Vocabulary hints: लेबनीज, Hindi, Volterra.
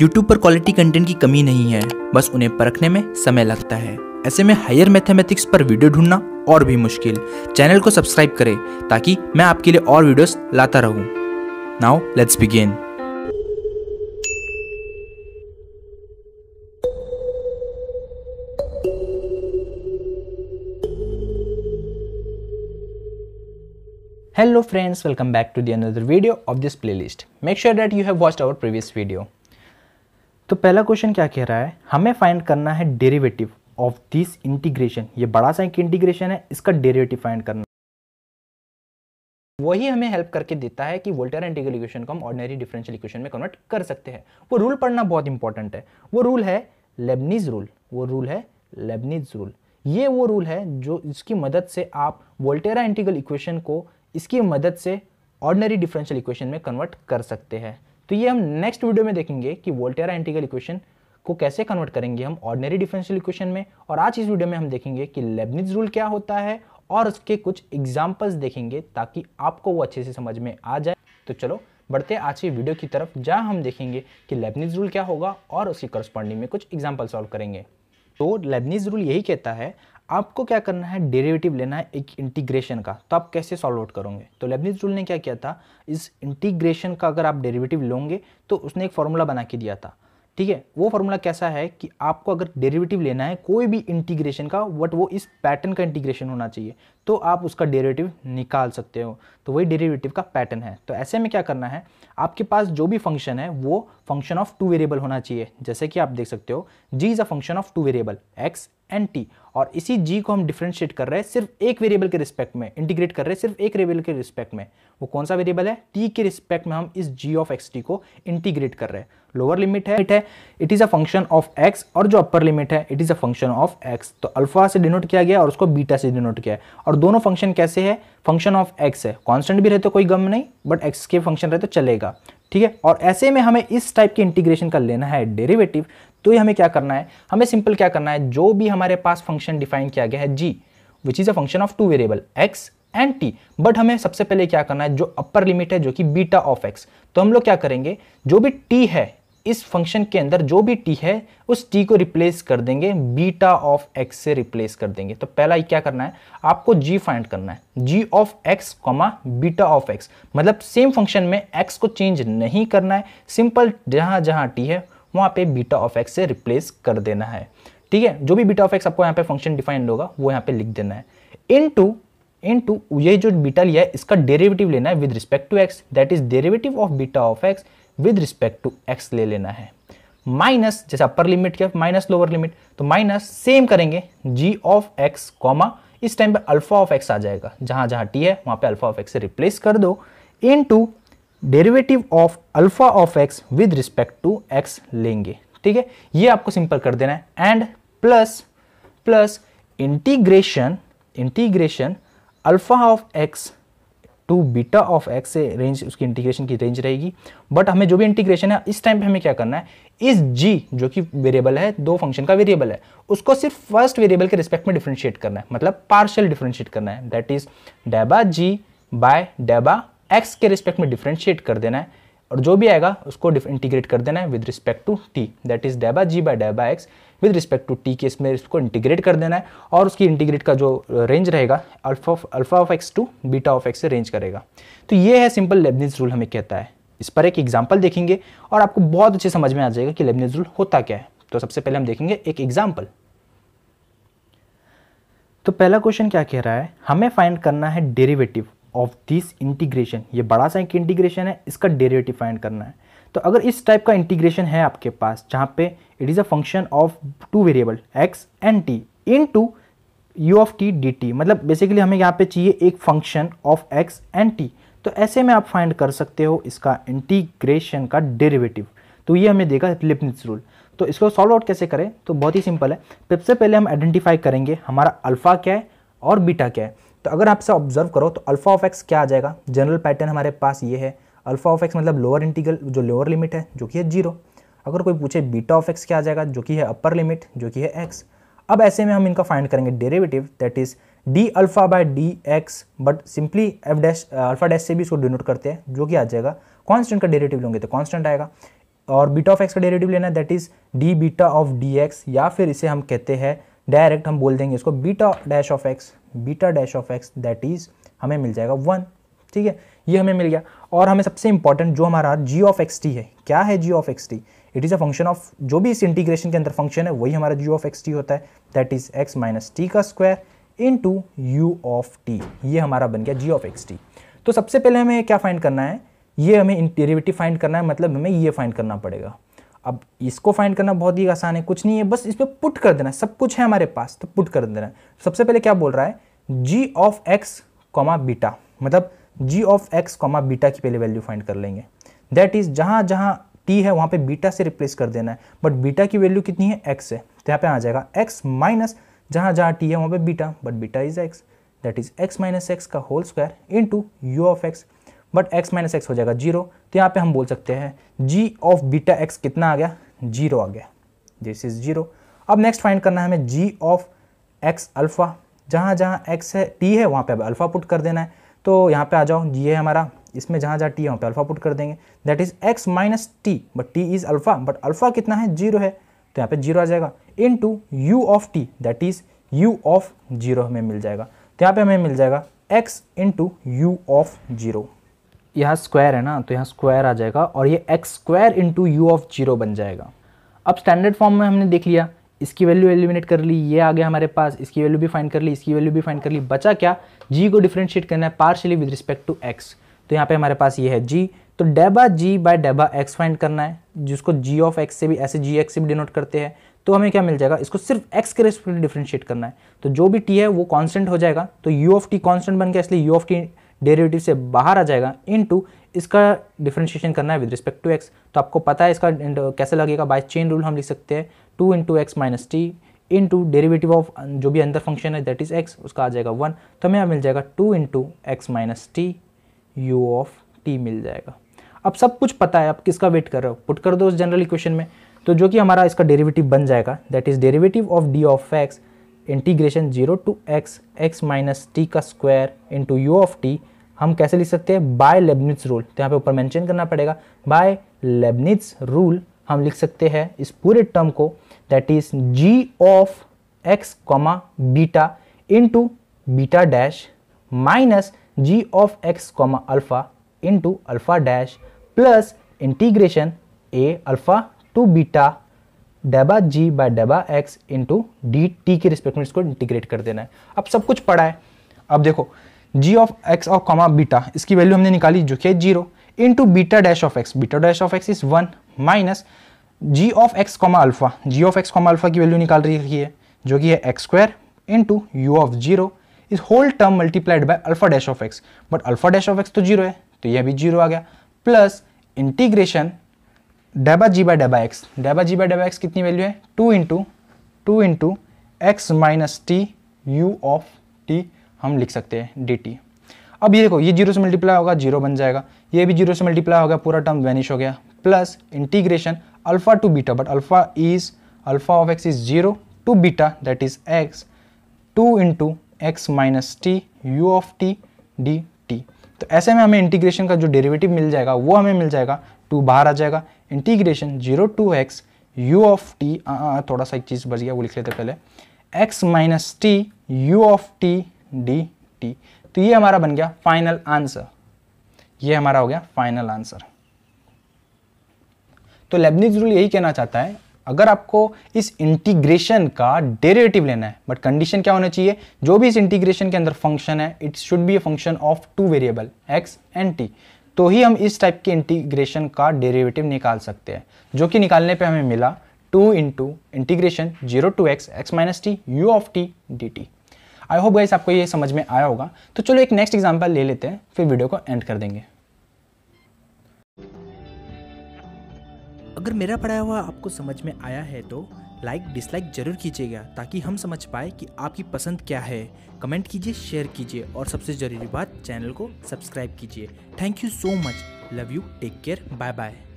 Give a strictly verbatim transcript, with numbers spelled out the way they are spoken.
YouTube पर quality content की कमी नहीं है, बस उन्हें परखने में समय लगता है। ऐसे में हायर मैथमेटिक्स पर वीडियो ढूंढना और भी मुश्किल। चैनल को सब्सक्राइब करें ताकि मैं आपके लिए और वीडियोस लाता रहूं। Now let's begin. Hello friends, welcome back to the another video of this playlist. Make sure that you have watched our previous video. तो पहला क्वेश्चन क्या कह रहा है, हमें फाइंड करना है डेरिवेटिव ऑफ दिस इंटीग्रेशन। ये बड़ा सा एक इंटीग्रेशन है, इसका डेरिवेटिव फाइंड करना। वही हमें हेल्प करके देता है कि वोल्टेरा इंटीग्रल इक्वेशन को हम ऑर्डिनरी डिफरेंशियल इक्वेशन में कन्वर्ट कर सकते हैं। वो रूल पढ़ना बहुत इंपॉर्टेंट है। वो रूल है लेबनीज रूल। वो रूल है लेबनीज रूल। ये वो रूल है जो इसकी मदद से आप वोल्टेरा इंटीग्रल इक्वेशन को इसकी मदद से ऑर्डिनरी डिफरेंशियल इक्वेशन में कन्वर्ट कर सकते हैं। तो ये हम नेक्स्ट वीडियो में देखेंगे कि वोल्टेरा इंटीग्रल इक्वेशन को कैसे कन्वर्ट करेंगे हम ऑर्डिनरी डिफरेंशियल इक्वेशन में। और आज इस वीडियो में हम देखेंगे कि लेबनिज रूल क्या होता है और उसके कुछ एग्जाम्पल्स देखेंगे ताकि आपको वो अच्छे से समझ में आ जाए। तो चलो बढ़ते आज की वीडियो की तरफ, जहाँ हम देखेंगे कि लेबनिज रूल क्या होगा और उसकी करस्पॉन्डिंग में कुछ एग्जाम्पल सॉल्व करेंगे। तो लेबनिज रूल यही कहता है आपको क्या करना है, डेरिवेटिव लेना है एक इंटीग्रेशन का। तो आप कैसे सॉल्व आउट करोगे? तो लेबनिज रूल ने क्या किया था, इस इंटीग्रेशन का अगर आप डेरिवेटिव लोगे तो उसने एक फॉर्मूला बना के दिया था। ठीक है, वो फॉर्मूला कैसा है कि आपको अगर डेरिवेटिव लेना है कोई भी इंटीग्रेशन का, बट वो इस पैटर्न का इंटीग्रेशन होना चाहिए, तो आप उसका डेरिवेटिव निकाल सकते हो। तो वही डेरिवेटिव का पैटर्न है। तो ऐसे में क्या करना है, आपके पास जो भी फंक्शन है वो फंक्शन ऑफ टू वेरिएबल होना चाहिए। जैसे कि आप देख सकते हो जी is a function of two variable x and T, और इसी जी को हम डिफ्रेंशिएट कर रहे हैं सिर्फ एक वेरिएबल के रिस्पेक्ट में, इंटीग्रेट कर रहे हैं सिर्फ एक वेरिएबल के रिस्पेक्ट में। वो कौन सा वेरिएबल है? टी के रिस्पेक्ट में हम इस जी ऑफ एक्स टी को इंटीग्रेट कर रहे हैं। लोअर लिमिट है it is a function of x, और जो अपर लिमिट है it is a function of x. तो अल्फा से डिनोट किया गया और उसको बीटा से डिनोट किया है। और दोनों फंक्शन कैसे है, फंक्शन ऑफ एक्स है, कॉन्स्टेंट भी रहते कोई गम नहीं, बट एक्स के फंक्शन रहे तो चलेगा। ठीक है, और ऐसे में हमें इस टाइप के इंटीग्रेशन का लेना है डेरिवेटिव। तो ये हमें क्या करना है, हमें सिंपल क्या करना है, जो भी हमारे पास फंक्शन डिफाइन किया गया है जी which is a function of two variable x and T, but हमें सबसे पहले क्या करना है, जो अपर लिमिट है जो कि बीटा ऑफ एक्स। तो हम लोग क्या करेंगे, जो भी टी है इस फंक्शन के अंदर, जो भी टी है उस टी को रिप्लेस कर देंगे, बीटा ऑफ एक्स से रिप्लेस कर देंगे। तो पहला ये क्या करना है, आपको जी फाइंड करना है, जी of x comma beta of x. मतलब सेम फंक्शन में एक्स को चेंज नहीं करना है, सिंपल जहाँ जहाँ टी है वहाँ पे बीटा ऑफ एक्स से रिप्लेस कर देना है। ठीक है, जो भी बीटा ऑफ एक्स आपको यहाँ पे फंक्शन डिफाइन होगा वो यहाँ पे लिख देना है, इन टू इन टू ये जो बीटा लिया है इसका डेरिवेटिव लेना है with respect to x, that is derivative of beta of x with respect to x ले लेना है। माइनस, जैसे अपर लिमिट क्या माइनस लोअर लिमिट, तो माइनस सेम करेंगे जी ऑफ एक्स कॉमा, इस टाइम पे अल्फा ऑफ एक्स आ जाएगा, जहाँ जहाँ टी है वहाँ पे अल्फा ऑफ एक्स से रिप्लेस कर दो, into derivative of alpha of x with respect to x लेंगे। ठीक है, ये आपको सिंपल कर देना है। And plus plus integration integration alpha of x to beta of x से रेंज, उसकी इंटीग्रेशन की रेंज रहेगी, बट हमें जो भी इंटीग्रेशन है इस टाइम पे हमें क्या करना है, इस जी जो कि वेरिएबल है, दो फंक्शन का वेरिएबल है, उसको सिर्फ फर्स्ट वेरिएबल के रिस्पेक्ट में डिफरेंशिएट करना है, मतलब पार्शियल डिफरेंशिएट करना है, दैट इज डेबा जी बाय डेबा एक्स के रिस्पेक्ट में डिफरेंशिएट कर देना है, और जो भी आएगा उसको इंटीग्रेट कर देना है with respect to T, that is डेबा जी बाय डेबा x with respect to T के इसमें इसको इंटीग्रेट कर देना है, और उसकी इंटीग्रेट का जो रेंज रहेगा alpha alpha of x to beta of x से रेंज करेगा। तो ये है सिंपल लेबनिज रूल हमें कहता है। इस पर एक एग्जाम्पल देखेंगे और आपको बहुत अच्छे समझ में आ जाएगा कि लेबनिज रूल होता क्या है। तो सबसे पहले हम देखेंगे एक एग्जाम्पल। तो पहला क्वेश्चन क्या कह रहा है, हमें फाइंड करना है डेरिवेटिव ऑफ दिस इंटीग्रेशन। ये बड़ा सा एक इंटीग्रेशन है, इसका डेरिवेटिव फाइंड करना है। तो अगर इस टाइप का इंटीग्रेशन है आपके पास जहाँ पे it is a function of two variable x and T into you of T D T, मतलब बेसिकली हमें यहाँ पे चाहिए एक function of x and T. तो ऐसे में आप फाइंड कर सकते हो इसका इंटीग्रेशन का डेरिवेटिव। तो ये हमें देगा लेबनिज रूल। तो इसको सॉल्व आउट कैसे करें, तो बहुत ही सिंपल है। सबसे पहले हम आइडेंटिफाई करेंगे हमारा अल्फा क्या है और बीटा क्या है। तो अगर आपसे ऑब्जर्व करो तो अल्फा ऑफ एक्स क्या आ जाएगा, जनरल पैटर्न हमारे पास ये है, अल्फा ऑफ एक्स मतलब लोअर इंटीग्रल जो लोअर लिमिट है जो कि है जीरो। अगर कोई पूछे बीटा ऑफ एक्स क्या आ जाएगा, जो कि है अपर लिमिट जो कि है एक्स। अब ऐसे में हम इनका फाइंड करेंगे derivative, that is D alpha by D x, but simply F dash alpha dash से भी इसको डिनोट करते हैं, जो कि आ जाएगा कॉन्स्टेंट का डेरिवेटिव लेंगे तो कॉन्स्टेंट आएगा। और बीटा ऑफ एक्स का डेरिवेटिव लेना है, that is D beta of D x, या फिर इसे हम कहते हैं डायरेक्ट हम बोल देंगे इसको beta dash of x, beta dash of x that is हमें मिल जाएगा वन। ठीक है, ये हमें मिल गया। और हमें सबसे इंपॉर्टेंट जो हमारा जी ऑफ एक्स टी है, क्या है जी of x T? It is a function of, जो भी इस इंटीग्रेशन के अंदर फंक्शन है वही हमारा जी ऑफ एक्स टी होता है, that is x minus T का square into you of T. ये हमारा बन गया जी ऑफ एक्स टी। तो सबसे पहले हमें क्या फाइंड करना है, ये हमें डेरिवेटिव फाइंड करना है, मतलब हमें ये फाइंड करना पड़ेगा। अब इसको फाइंड करना बहुत ही आसान है, कुछ नहीं है, बस इस पर पुट कर देना है, सब कुछ है हमारे पास तो पुट कर देना है। सबसे पहले क्या बोल रहा है, जी ऑफ एक्स कॉमा बीटा, मतलब जी ऑफ एक्स कॉमा बीटा की पहले वैल्यू फाइंड कर लेंगे, दैट इज जहाँ जहाँ टी है वहाँ पे बीटा से रिप्लेस कर देना है, बट बीटा की वैल्यू कितनी है, एक्स है, तो यहाँ पे आ जाएगा एक्स माइनस जहाँ जहाँ टी है वहाँ पे beta, but beta is x, that is x minus x का whole square into you of x, but x minus x हो जाएगा जीरो। तो यहाँ पे हम बोल सकते हैं जी ऑफ बीटा एक्स कितना आ गया, जीरो आ गया, दिस इज जीरो। अब नेक्स्ट फाइंड करना है हमें जी ऑफ एक्स अल्फा, जहाँ जहाँ एक्स है टी है वहाँ पे अब अल्फा पुट कर देना है, तो यहाँ पे आ जाओ, ये है हमारा, इसमें जहाँ जहाँ टी है वहाँ पे अल्फा पुट कर देंगे, that is x minus T, but T is alpha, but alpha कितना है, जीरो है, तो यहाँ पे जीरो आ जाएगा into you of T, that is you of zero हमें मिल जाएगा। तो यहाँ पे हमें मिल जाएगा x into you of zero, यहाँ स्क्वायर है ना तो यहाँ स्क्वायर आ जाएगा, और ये x square into you of zero बन जाएगा। अब स्टैंडर्ड फॉर्म में हमने देख लिया, इसकी वैल्यू एलिमिनेट कर ली, ये आ गया हमारे पास, इसकी वैल्यू भी फाइंड कर ली, इसकी वैल्यू भी फाइंड कर ली, बचा क्या, जी को डिफरेंशिएट करना है partially with respect to x. तो यहाँ पे हमारे पास ये है जी, तो डेबा जी बाय डेबा एक्स फाइंड करना है, जिसको जी ऑफ एक्स से भी, ऐसे जी एक्स से भी डिनोट करते हैं। तो हमें क्या मिल जाएगा, इसको सिर्फ एक्स के रिस्पेक्ट में डिफरेंशिएट करना है, तो जो भी टी है वो कॉन्स्टेंट हो जाएगा, तो यू ऑफ टी कॉन्स्टेंट बन गया, इसलिए यू ऑफ टी डेरिवेटिव से बाहर आ जाएगा इनटू इसका डिफरेंशिएशन करना है विद रिस्पेक्ट टू एक्स। तो आपको पता है इसका कैसे लगेगा, बाय चेन रूल हम लिख सकते हैं two into x minus T into derivative of जो भी अंदर फंक्शन है दैट इज एक्स, उसका आ जाएगा वन, तो हमें यहाँ मिल जाएगा two into x minus T U of T मिल जाएगा। अब सब कुछ पता है, आप किसका वेट कर रहे हो, पुट कर दो उस जनरल इक्वेशन में, तो जो कि हमारा इसका डेरिवेटिव बन जाएगा, that is derivative of D of x integration zero to x x minus T का square into you of T, हम कैसे लिख सकते हैं, बाय लेबनिज रूल, तो यहाँ पे ऊपर मेंशन करना पड़ेगा, बाय लेबनिज रूल हम लिख सकते हैं इस पूरे टर्म को, that is ji of x comma beta into beta dash minus ji of x comma alpha into alpha dash plus integration A alpha to beta डेबा जी बाय डेबा एक्स इंटू डी टी के respect में इसको integrate कर देना है। अब सब कुछ पड़ा है, अब देखो जी ऑफ एक्स और कॉमा बीटा, इसकी वैल्यू हमने निकाली जो कि है zero, into beta dash of x, beta dash of x is one, minus ji of x comma alpha, ji of x comma alpha की वैल्यू निकाल रही है जो कि है x square into you of zero, इस whole term multiplied by alpha dash of x, but alpha dash of x तो zero है तो यह भी जीरो आ गया, प्लस इंटीग्रेशन डेबा जी बाय डेबा एक्स, डेबा जी बाय डेबा एक्स कितनी वैल्यू है, two into two into x minus T U of T हम लिख सकते हैं डी टी। अब ये देखो, ये जीरो से मल्टीप्लाई होगा जीरो बन जाएगा, ये भी जीरो से मल्टीप्लाई होगा, पूरा टर्म वैनिश हो गया, plus integration alpha to beta, but alpha is alpha of x is zero to beta that is x, two into x minus T U of T D T. तो ऐसे में हमें integration का जो derivative मिल जाएगा वो हमें मिल जाएगा, टू बाहर आ जाएगा, integration zero to x you of T, थोड़ा सा एक चीज़ बच गया वो लिख लेते पहले, x minus T U of T D T. तो ये हमारा बन गया फाइनल आंसर, ये हमारा हो गया फाइनल आंसर। तो लेबनिज रूल यही कहना चाहता है, अगर आपको इस इंटीग्रेशन का डेरिवेटिव लेना है, बट कंडीशन क्या होना चाहिए, जो भी इस इंटीग्रेशन के अंदर फंक्शन है it should be a function of two variable x and T, तो ही हम इस टाइप के इंटीग्रेशन का डेरिवेटिव निकाल सकते हैं, जो कि निकालने पे हमें मिला two into integration zero to x x minus T U of T D T. I hope guys आपको ये समझ में आया होगा। तो चलो एक नेक्स्ट एग्जांपल ले लेते हैं, फिर वीडियो को एंड कर देंगे। अगर मेरा पढ़ाया हुआ आपको समझ में आया है तो लाइक डिसलाइक जरूर कीजिएगा, ताकि हम समझ पाए कि आपकी पसंद क्या है। कमेंट कीजिए, शेयर कीजिए और सबसे ज़रूरी बात, चैनल को सब्सक्राइब कीजिए। Thank you so much, love you, take care, bye bye.